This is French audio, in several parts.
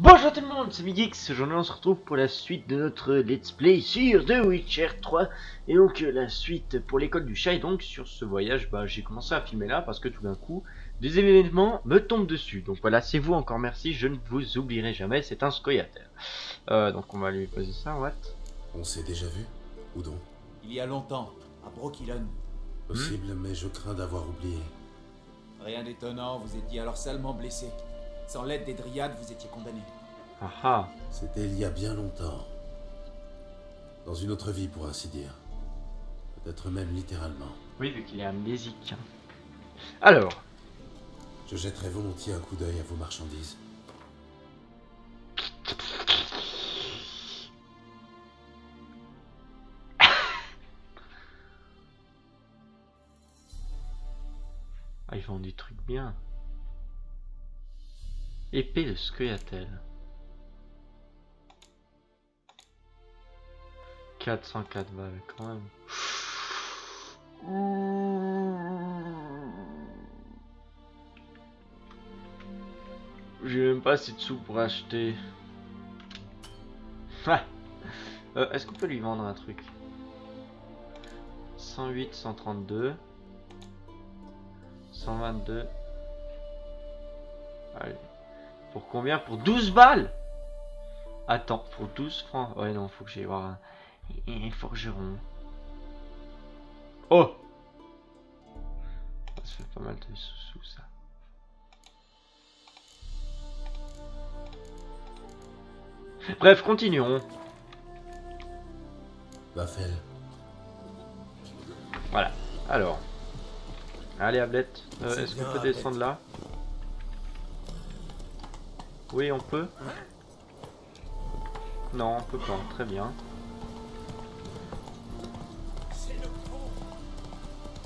Bonjour tout le monde, c'est Miggix. Aujourd'hui on se retrouve pour la suite de notre let's play sur The Witcher 3. Et donc la suite pour l'école du chat. Et donc sur ce voyage, j'ai commencé à filmer là parce que tout d'un coup des événements me tombent dessus. Donc voilà, c'est vous, encore merci, je ne vous oublierai jamais, c'est un scoyataire. Donc on va lui poser ça, what. On s'est déjà vu, ou donc? Il y a longtemps, à Brokilon. Possible, mais je crains d'avoir oublié. Rien d'étonnant, vous étiez alors salement blessé. Sans l'aide des Dryades, vous étiez condamné. Aha. C'était il y a bien longtemps. Dans une autre vie, pour ainsi dire. Peut-être même littéralement. Oui, vu qu'il est amnésique. Alors. Je jetterai volontiers un coup d'œil à vos marchandises. Ah, ils vendent des trucs bien. Épée de Scoyatel. 404 balles quand même. J'ai même pas assez de sous pour acheter. Est-ce qu'on peut lui vendre un truc? 108, 132. 122. Allez. Pour combien? Pour 12 balles? Attends, pour 12 francs. Ouais, non, faut que j'aille voir un forgeron. Oh! Ça fait pas mal de sous-sous, ça. Bref, continuons. Baffel. Voilà, alors. Allez, Ablette. Est-ce qu'on peut descendre là? Oui, on peut. Non, on peut pas. Très bien.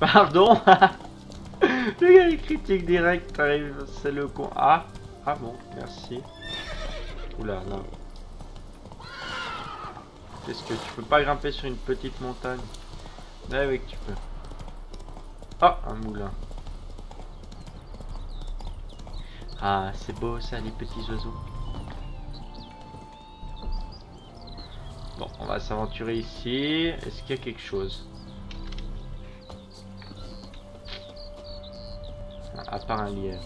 Pardon. Le gars, les critiques directes arrivent. C'est le con. Ah. Ah bon, merci. Oula, non. Qu'est-ce que tu peux pas grimper sur une petite montagne? Ah oui, tu peux. Ah, un moulin. Ah, c'est beau ça, les petits oiseaux. Bon, on va s'aventurer ici. Est-ce qu'il y a quelque chose? À part un lièvre.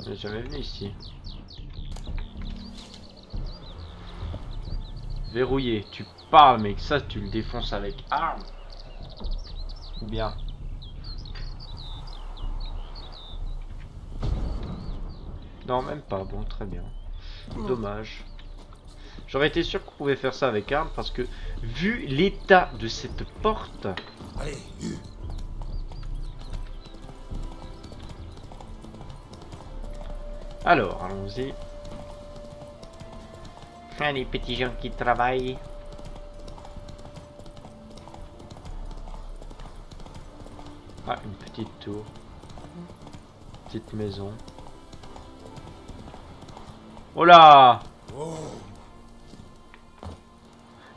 On n'est jamais venu ici. Verrouillé. Tu parles, mec. Ça, tu le défonces avec arme. Ou bien... Non, même pas. Bon, très bien. Dommage. J'aurais été sûr qu'on pouvait faire ça avec arme parce que, vu l'état de cette porte... Allez. Alors, allons-y. Ah, les petits gens qui travaillent. Ah, une petite tour. Petite maison. Oh là!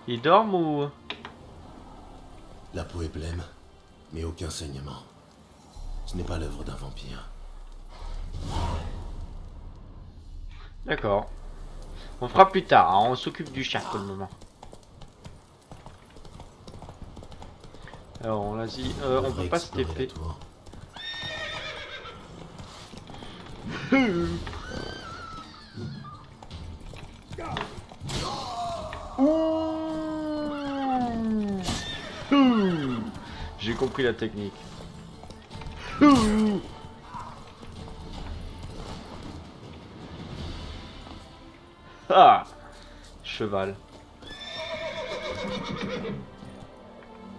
Ils dorment ou? La peau est blême, mais aucun saignement. Ce n'est pas l'œuvre d'un vampire. D'accord. On fera plus tard, hein. On s'occupe du chat pour le moment. Alors, on l'a dit, on peut pas se taper. J'ai compris la technique. Ah, cheval.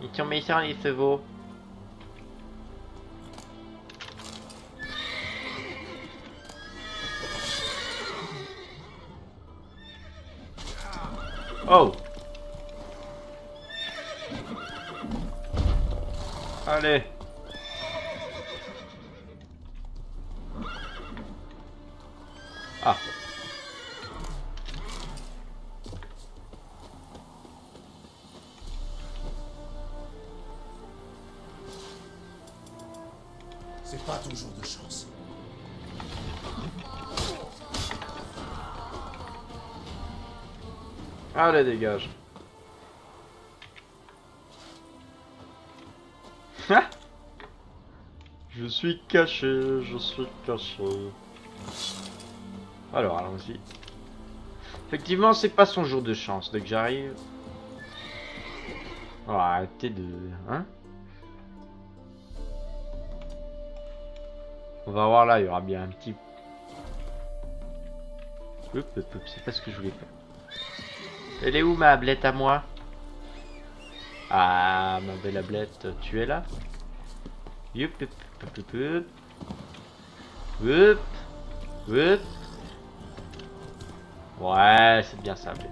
Ils sont méchants les chevaux. Oh. Allez. Ah. C'est pas toujours de chance. Allez, dégage. Je suis caché, je suis caché. Alors, allons-y. Effectivement, c'est pas son jour de chance. Dès que j'arrive... Oh, arrêtez de... Hein? On va voir là, il y aura bien un petit... C'est pas ce que je voulais faire. Elle est où ma ablette à moi? Ah, ma belle ablette, tu es là? Yup, yup, yup, yup, yup, yup. Ouais, c'est bien ça, ablette.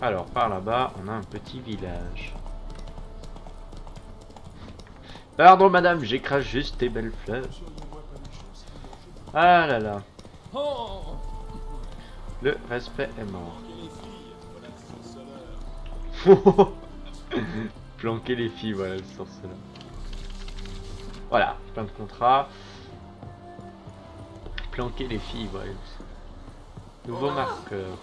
Alors, par là-bas, on a un petit village. Pardon, madame, j'écrase juste tes belles fleurs. Ah là là. Le respect est mort. Planquer les filles, voilà le sorceleur. Voilà, plein de contrats. Planquer les filles, voilà. Nouveau marqueur.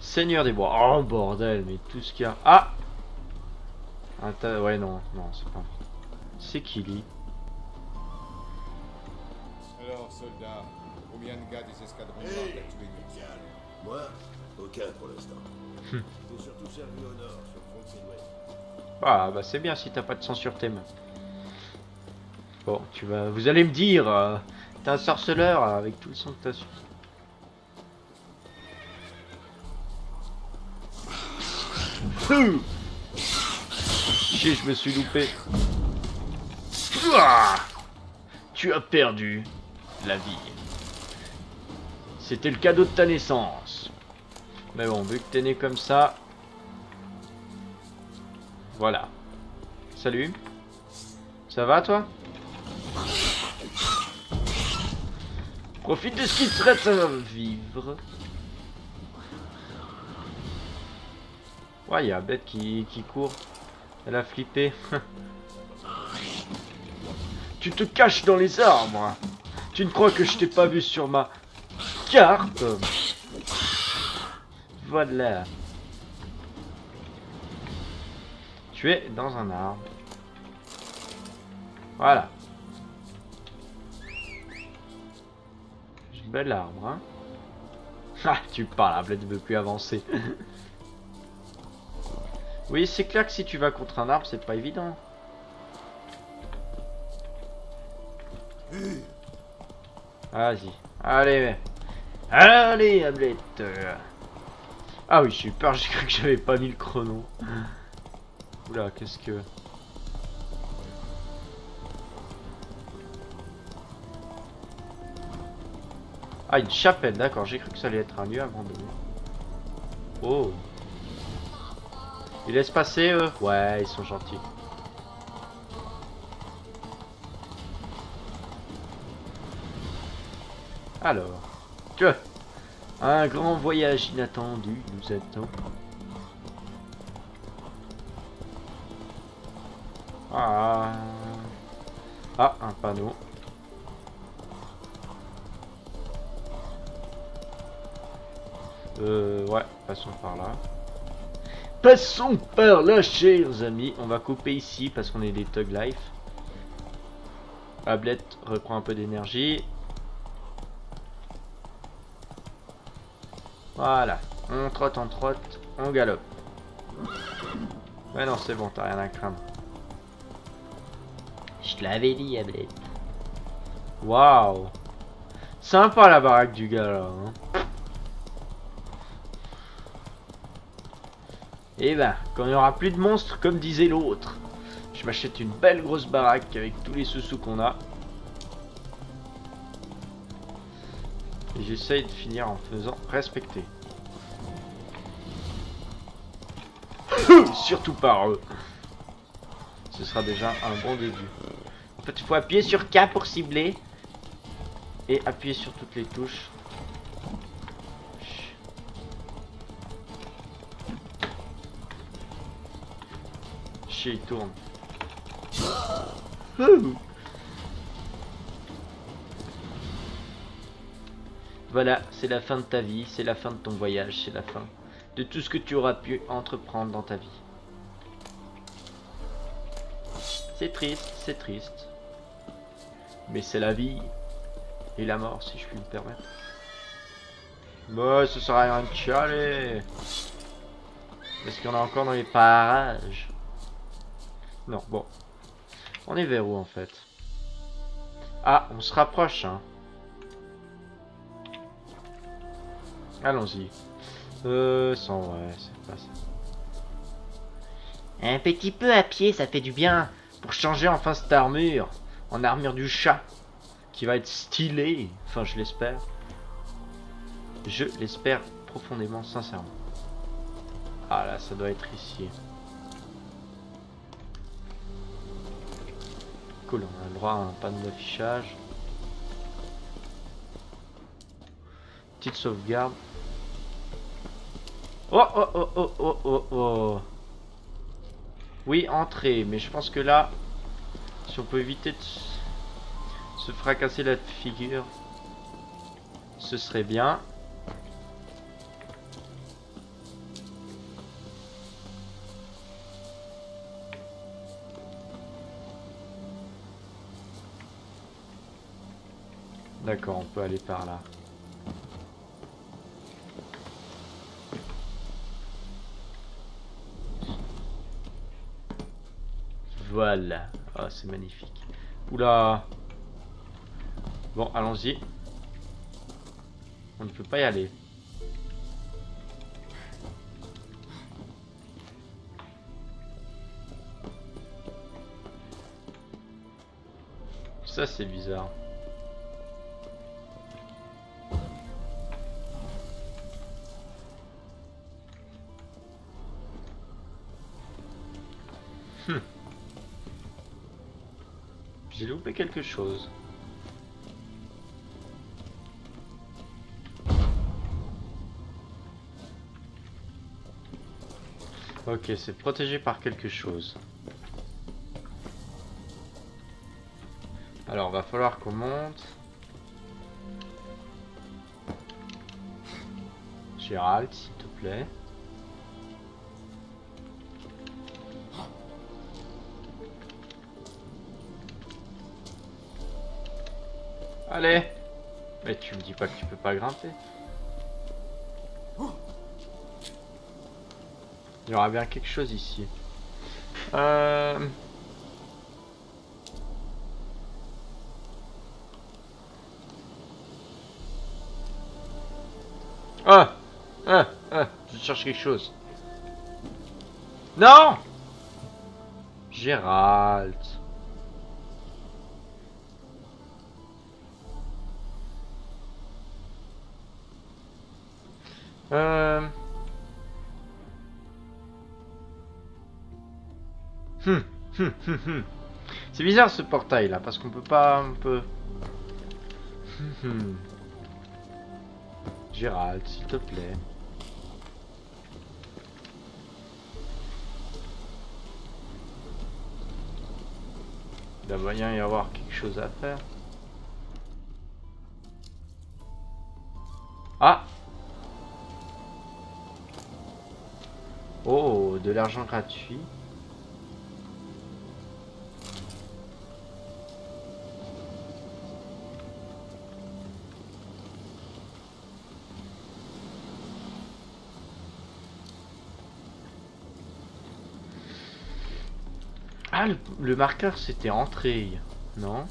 Seigneur des bois. Oh bordel, mais tout ce qu'il y a. Ah! Un tas... Ouais, non, non, c'est pas. C'est qui lit? Alors, soldat, combien de gars des escadrons t'as tué? Moi, aucun pour l'instant. T'es surtout servi au nord, sur le front de Sud-Ouest. Ah, bah c'est bien si t'as pas de sang sur tes mains. Bon, tu vas... Vous allez me dire, t'es un sorceleur avec tout le sang que t'as sur... Chier, je me suis loupé. Ah, tu as perdu la vie. C'était le cadeau de ta naissance. Mais bon, vu que t'es né comme ça... Voilà. Salut. Ça va, toi? Profite de ce qui te reste à vivre. Ouais, il y a bête qui court. Elle a flippé. Tu te caches dans les arbres. Tu ne crois que je t'ai pas vu sur ma carte. Voilà. Tu es dans un arbre. Voilà. Bel arbre, hein. Ah, tu parles, la bête ne veut plus avancer. Oui, c'est clair que si tu vas contre un arbre, c'est pas évident. Vas-y. Allez. Allez, ablette. Ah oui, j'ai eu peur, j'ai cru que j'avais pas mis le chrono. Oula, qu'est-ce que... Ah, une chapelle, d'accord, j'ai cru que ça allait être un lieu abandonné. Oh. Ils laissent passer, eux? Ouais, ils sont gentils. Alors, tu vois, un grand voyage inattendu nous attend. Ah, un panneau. Ouais, passons par là. Passons par là, chers amis. On va couper ici parce qu'on est des Thug Life. Ablette reprend un peu d'énergie. Voilà. On trotte, on galope. Ouais, non, c'est bon, t'as rien à craindre. Je te l'avais dit, Ablette. Waouh. Sympa la baraque du gars là, hein. Et quand il n'y aura plus de monstres, comme disait l'autre, je m'achète une belle grosse baraque avec tous les sous-sous qu'on a. Et j'essaye de finir en faisant respecter. Surtout par eux. Ce sera déjà un bon début. En fait, il faut appuyer sur K pour cibler. Et appuyer sur toutes les touches. Il tourne. Voilà, c'est la fin de ta vie, c'est la fin de ton voyage, c'est la fin de tout ce que tu auras pu entreprendre dans ta vie. C'est triste, mais c'est la vie et la mort si je puis me permettre. Moi, bon, ce sera rien de chialer. Est-ce qu'on a encore dans les parages? Non, bon. On est vers où en fait? Ah, on se rapproche, hein. Allons-y. Sans, ouais, c'est pas ça. Un petit peu à pied, ça fait du bien. Pour changer enfin cette armure. En armure du chat. Qui va être stylée. Enfin, je l'espère. Je l'espère profondément, sincèrement. Ah là, ça doit être ici. Cool, on a le droit à un panneau d'affichage. Petite sauvegarde. Oh oh oh oh oh oh oh. Oui, entrée, mais je pense que là, si on peut éviter de se fracasser la figure, ce serait bien. D'accord, on peut aller par là. Voilà. Ah, c'est magnifique. Oula. Bon, allons-y. On ne peut pas y aller. Ça, c'est bizarre. J'ai loupé quelque chose. Ok, c'est protégé par quelque chose. Alors, va falloir qu'on monte. Gérald, s'il te plaît. Allez! Mais tu me dis pas que tu peux pas grimper. Il y aura bien quelque chose ici. Je cherche quelque chose. Non! Gérald. C'est bizarre ce portail là parce qu'on peut pas un peu. Gérald, s'il te plaît. Il doit bien y avoir quelque chose à faire. Ah! Oh, de l'argent gratuit. Ah, le marqueur c'était entrée, non?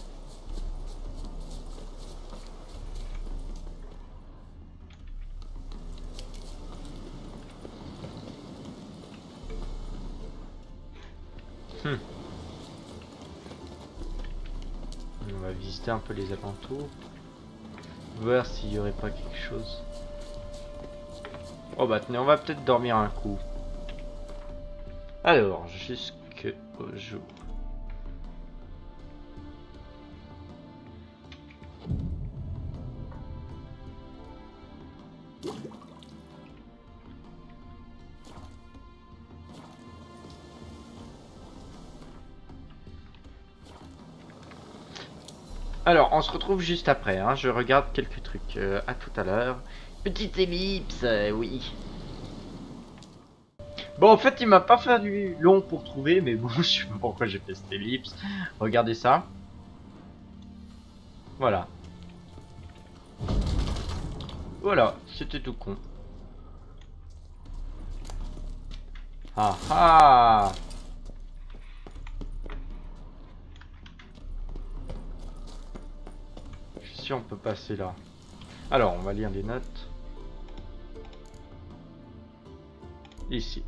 On va visiter un peu les alentours, voir s'il n'y aurait pas quelque chose. Oh bah tenez, on va peut-être dormir un coup. Alors, jusqu'au jour. Alors, on se retrouve juste après, hein. Je regarde quelques trucs. À tout à l'heure. Petite ellipse, oui. Bon, en fait, il m'a pas fallu long pour trouver, mais bon, je sais pas pourquoi j'ai fait cette ellipse. Regardez ça. Voilà. Voilà, c'était tout con. Ah ah! Je suis sûr on peut passer là. Alors, on va lire les notes. Ici.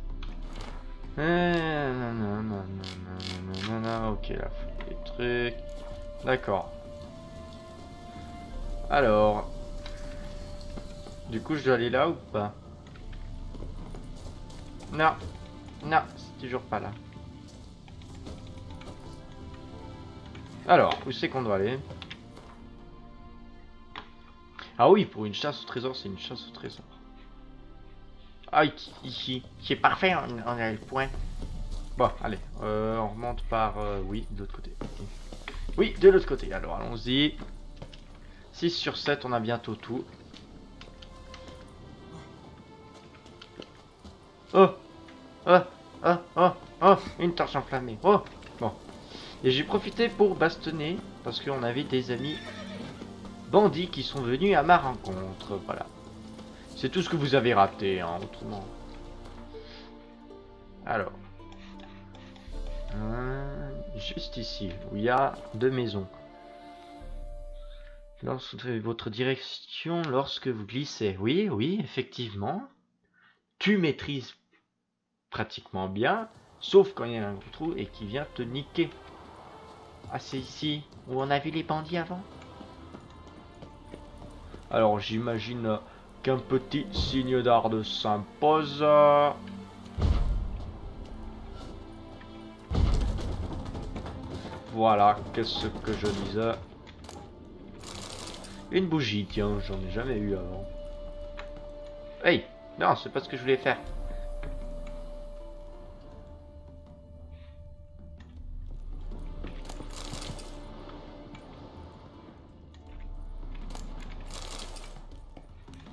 Ok, là, faut des trucs. D'accord. Alors. Du coup, je dois aller là ou pas? Non. Non, c'est toujours pas là. Alors, où c'est qu'on doit aller? Ah oui, pour une chasse au trésor, c'est une chasse au trésor. Ah, ici. C'est parfait, on a le point. Bon, allez, on remonte par... oui, de l'autre côté. Oui, de l'autre côté. Alors, allons-y. 6 sur 7, on a bientôt tout. Oh! Oh, oh, oh, oh, une torche enflammée. Oh, bon. Et j'ai profité pour bastonner parce qu'on avait des amis bandits qui sont venus à ma rencontre. Voilà. C'est tout ce que vous avez raté, hein, autrement. Alors. Juste ici, où il y a deux maisons. Lorsque votre direction, lorsque vous glissez. Oui, oui, effectivement. Tu maîtrises pratiquement bien, sauf quand il y a un gros trou et qui vient te niquer. Ah, c'est ici où on a vu les bandits avant. Alors j'imagine qu'un petit signe d'arde s'impose. Voilà, qu'est-ce que je disais. Une bougie, tiens, j'en ai jamais eu avant. Hey, non, c'est pas ce que je voulais faire.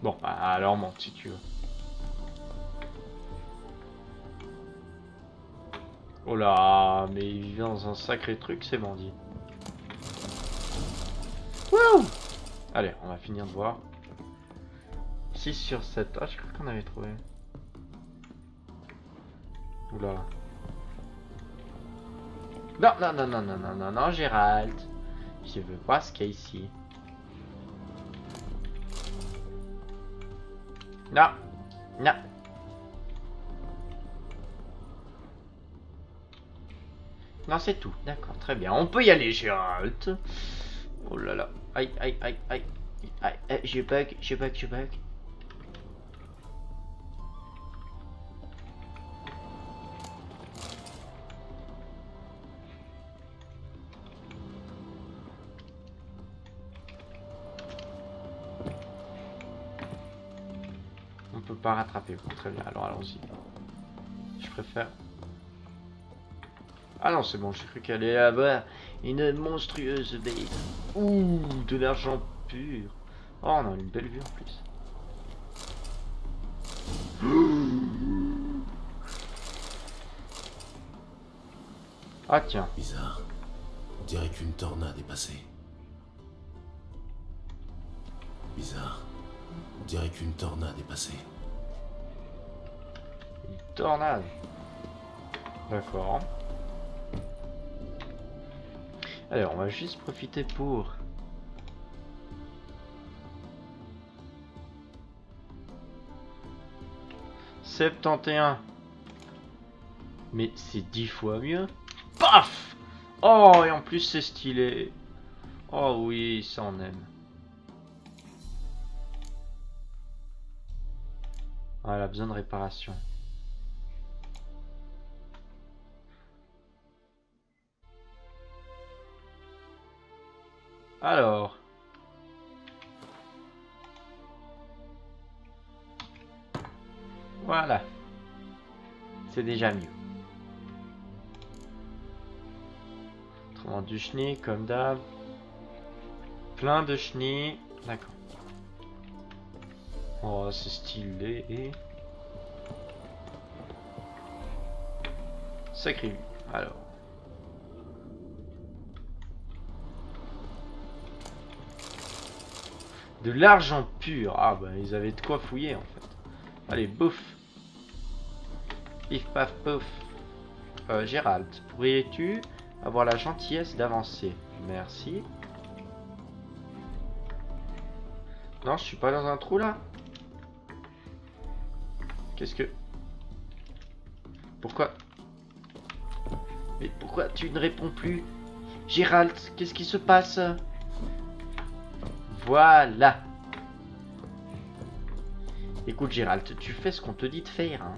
Bon, bah, alors monte si tu veux. Oh là, mais il vit dans un sacré truc ces bandits. Wouh! Allez, on va finir de voir. 6 sur 7. Ah, je crois qu'on avait trouvé. Oula. Non, non, non, non, non, non, non, non, Gérald. Je veux pas ce qu'il y a ici. Non, non. Non, c'est tout. D'accord, très bien. On peut y aller, Gérald. Oh là là. Aïe, aïe, aïe, aïe. Aïe, je bug, je bug, je bug. Pas rattraper. Très bien, alors allons-y. Je préfère... Ah non, c'est bon, j'ai cru qu'elle allait avoir une monstrueuse bête. Ouh, de l'argent pur. Oh, on a une belle vue en plus. Ah tiens. Bizarre. On dirait qu'une tornade est passée. Bizarre. On dirait qu'une tornade est passée. Tornade. D'accord. Alors, on va juste profiter pour... ...71. Mais c'est 10 fois mieux. Paf! Oh, et en plus c'est stylé. Oh oui, ça on aime. Ah, elle a besoin de réparation. Alors. Voilà. C'est déjà mieux. Autrement du chenille, comme d'hab. Plein de chenilles. D'accord. Oh, c'est stylé. Et... sacré lui. Alors. De l'argent pur. Ah bah ils avaient de quoi fouiller en fait. Allez, bouffe. Pif paf pouf. Gérald, pourrais-tu avoir la gentillesse d'avancer? Merci. Non, je suis pas dans un trou là. Qu'est-ce que... pourquoi? Mais pourquoi tu ne réponds plus? Gérald, qu'est-ce qui se passe? Voilà. Écoute Gérald, tu fais ce qu'on te dit de faire. Hein.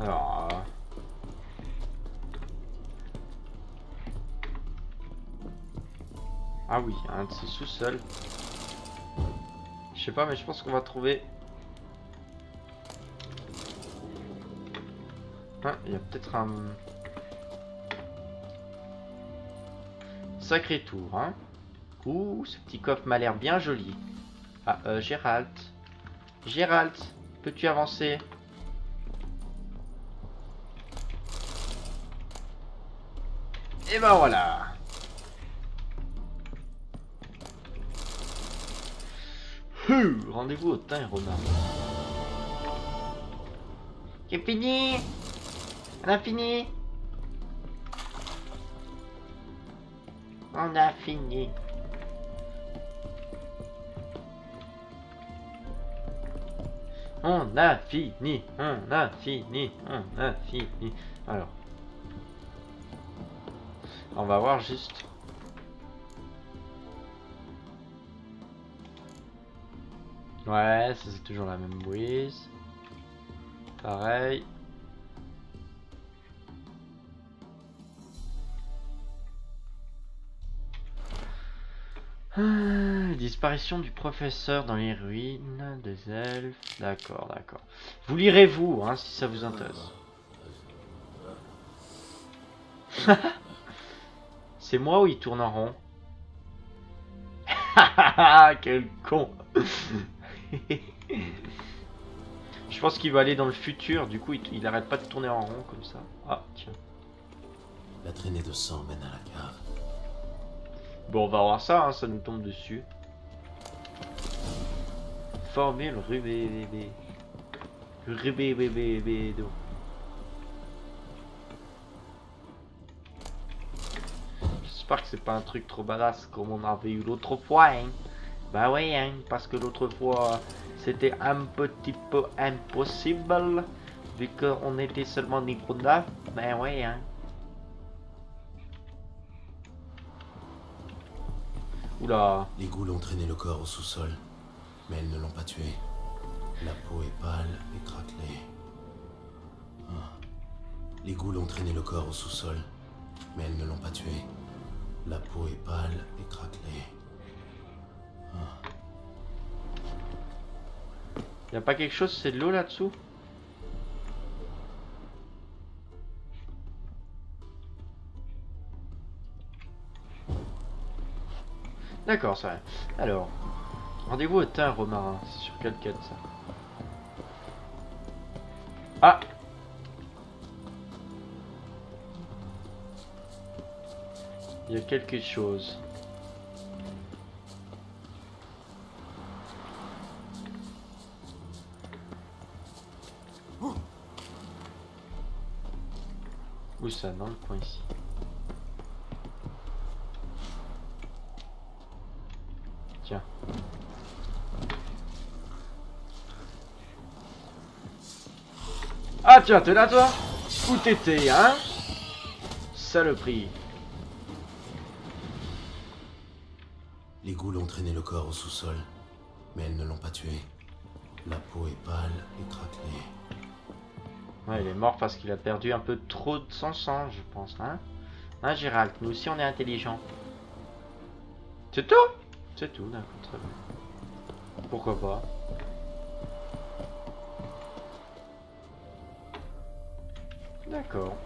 Alors... ah oui, un de ces sous-sols. Je sais pas, mais je pense qu'on va trouver... ah, il y a peut-être un... sacré tour, hein. Ouh, ce petit coffre m'a l'air bien joli. Ah, Gérald. Gérald, peux-tu avancer? Et ben voilà. Rendez-vous au teint, Romain. C'est fini. On a fini. On a fini. On a fini. On a fini. On a fini. Alors. On va voir juste... ouais, ça c'est toujours la même brise. Pareil. Ah, disparition du professeur dans les ruines des elfes. D'accord, d'accord. Vous lirez vous, hein, si ça vous intéresse. C'est moi ou il tourne en rond? Quel con. Je pense qu'il va aller dans le futur, du coup il arrête pas de tourner en rond comme ça. Ah tiens. La traînée de sang mène à la cave. Bon on va voir ça, hein, ça nous tombe dessus. Formule rubébébé. Rubébébé. J'espère que c'est pas un truc trop badass comme on avait eu l'autre fois, hein. Bah oui, hein, parce que l'autre fois c'était un petit peu impossible vu qu'on était seulement niveau 9. Bah oui, hein. Oula. Les goules ont traîné le corps au sous-sol, mais elles ne l'ont pas tué. La peau est pâle et craquelée. Les goules ont traîné le corps au sous-sol, mais elles ne l'ont pas tué. La peau est pâle et craquelée. Y a pas quelque chose, c'est de l'eau là-dessous? D'accord, ça va. Alors, rendez-vous au teint, Romarin. C'est sur quelle quête ça? Ah! Il y a quelque chose. Où ça? Dans le coin ici. Tiens. Ah tiens, t'es là toi? Où t'étais, hein? Saloperie. Les goules ont traîné le corps au sous-sol, mais elles ne l'ont pas tué. La peau est pâle et craquelée. Ouais, il est mort parce qu'il a perdu un peu trop de son sang, je pense, hein. Hein, Gérald, nous aussi on est intelligents. C'est tout? C'est tout, d'accord, très bien. Pourquoi pas? D'accord.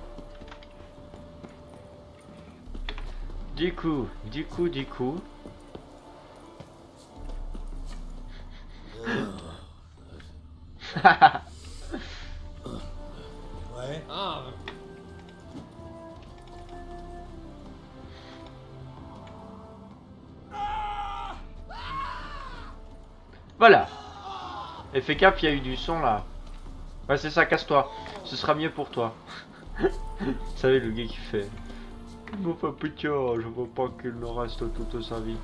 Du coup. Ouais. Ah. Voilà. Et fais gaffe, il y a eu du son là. Ouais, c'est ça, casse-toi. Ce sera mieux pour toi. Vous savez, le gars qui fait. Mon putain, je veux pas qu'il nous reste toute sa vie.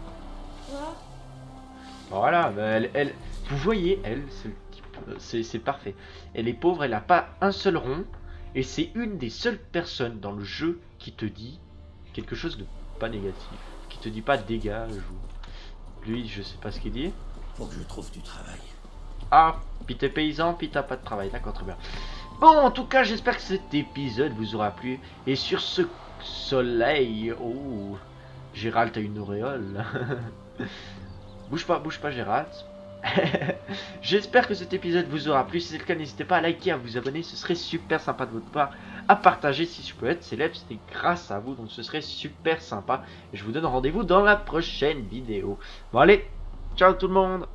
Voilà, bah elle. Vous voyez, elle, c'est parfait. Elle est pauvre, elle n'a pas un seul rond. Et c'est une des seules personnes dans le jeu qui te dit quelque chose de pas négatif. Qui te dit pas dégage ou. Lui, je sais pas ce qu'il dit. Faut que je trouve du travail. Ah, puis t'es paysan, puis t'as pas de travail. D'accord, très bien. Bon, en tout cas, j'espère que cet épisode vous aura plu. Et sur ce soleil... Oh, Gérald a une auréole. Bouge pas, Gérald. J'espère que cet épisode vous aura plu. Si c'est le cas, n'hésitez pas à liker, à vous abonner. Ce serait super sympa de votre part. À partager si je peux être célèbre. C'était grâce à vous, donc ce serait super sympa. Et je vous donne rendez-vous dans la prochaine vidéo. Bon, allez, ciao tout le monde.